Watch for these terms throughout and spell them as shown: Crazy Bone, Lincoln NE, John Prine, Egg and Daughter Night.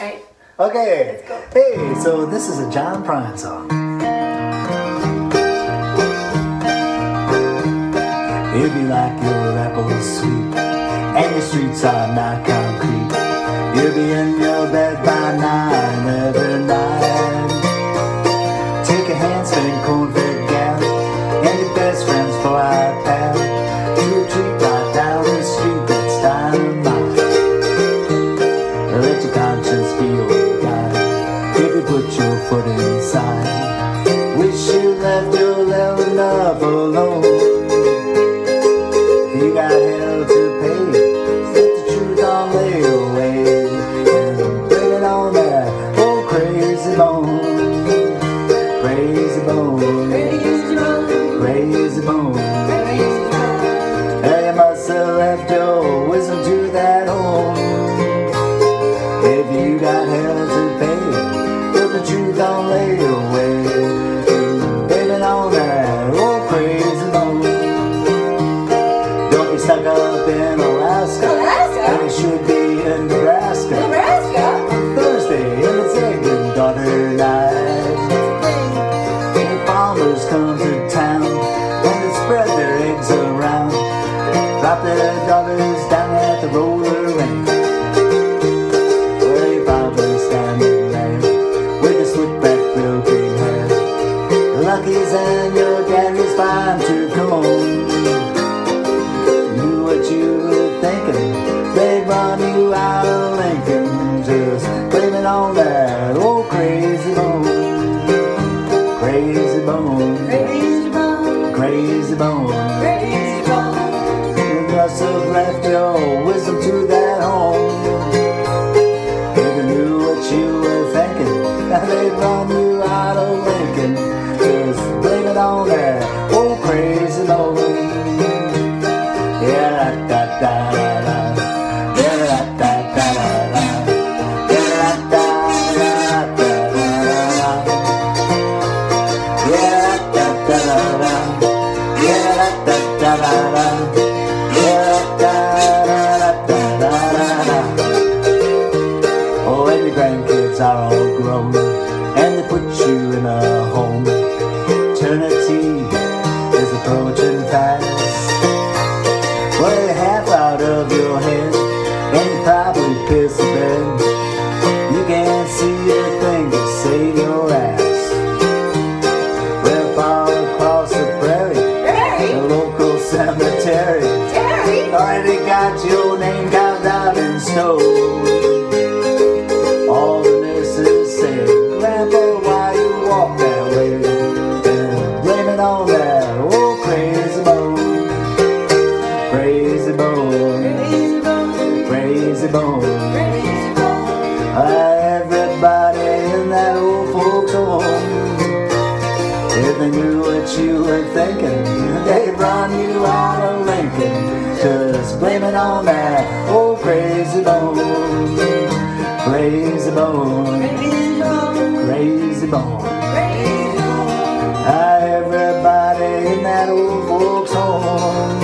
Alright. Okay. Let's go. Hey, so this is a John Prine song. If you like your apples sweet and your streets are not concrete, you'll be in your bed by 9 every night. Take a handspin, corn-fed gal, and your best friends for our pal, to a treat right down the street that's dynamite. Let your conscience be your guide if you put your foot inside. Wish you left your little love alone. Crazy bone, crazy bone, crazy bone. Hey, you must have left your wisdom to that home. If you got hell to pay, but the truth don't lay away, baby, on that old crazy bone. Don't be stuck up in Alaska, Alaska. It should be in Nebraska, Nebraska. Thursday, and it's Egg and Daughter Night. Farmers come to town and they spread their eggs around, drop their dollars down at the roller rink, where you probably standing there with a slick-back little green hair. Lucky's and your daddy's fine to come home. Knew what you were thinking, they'd run you out of Lincoln, just blame it on that old crazy bone. Crazy bone, crazy bone, crazy bone, crazy bone. You must have left your wisdom to that home. If you knew what you were thinking, they'd run you out of Lincoln, just blame it on that old crazy bone. Yeah, da da da. Grandkids are all grown and they put you in a home. Eternity is approaching fast. Well, you're half out of your head and you probably piss the bed. You can't see a thing to save your ass. Well, far across the prairie, hey, the local cemetery, Terry, already got your name carved out in stone. All the nurses say, Grandpa, why you walk that way? And blame it on that old crazy bone. Crazy bone, crazy bone, crazy bone, crazy bone. Everybody in that old folks home. If they knew what you were thinking, they'd run you out of Lincoln, just blame it on that old crazy bone. Crazy bone, crazy bone, crazy bone. Everybody in that old folks home.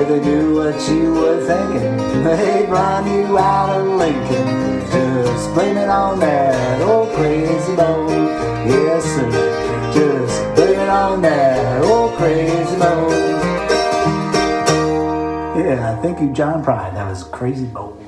If they knew what you were thinking, they'd run you out of Lincoln, just blame it on that old crazy bone. Yes sir, just blame it on that old crazy bone. Yeah, thank you John Prine, that was Crazy Bone.